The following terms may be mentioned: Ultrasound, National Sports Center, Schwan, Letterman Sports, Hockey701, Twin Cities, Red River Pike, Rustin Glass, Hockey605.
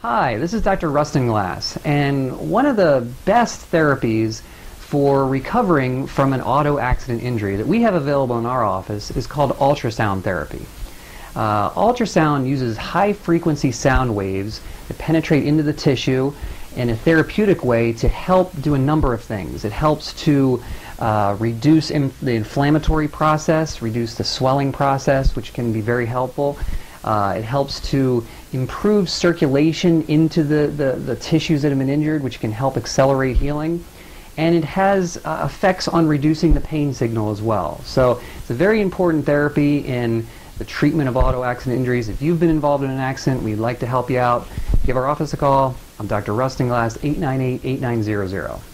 Hi, this is Dr. Rustin Glass, and one of the best therapies for recovering from an auto accident injury that we have available in our office is called ultrasound therapy. Ultrasound uses high-frequency sound waves that penetrate into the tissue in a therapeutic way to help do a number of things. It helps to reduce the inflammatory process, reduce the swelling process, which can be very helpful. It helps to improve circulation into the tissues that have been injured, which can help accelerate healing. And it has effects on reducing the pain signal as well. So it's a very important therapy in the treatment of auto accident injuries. If you've been involved in an accident, we'd like to help you out. Give our office a call. I'm Dr. Rustin Glass, 898-8900.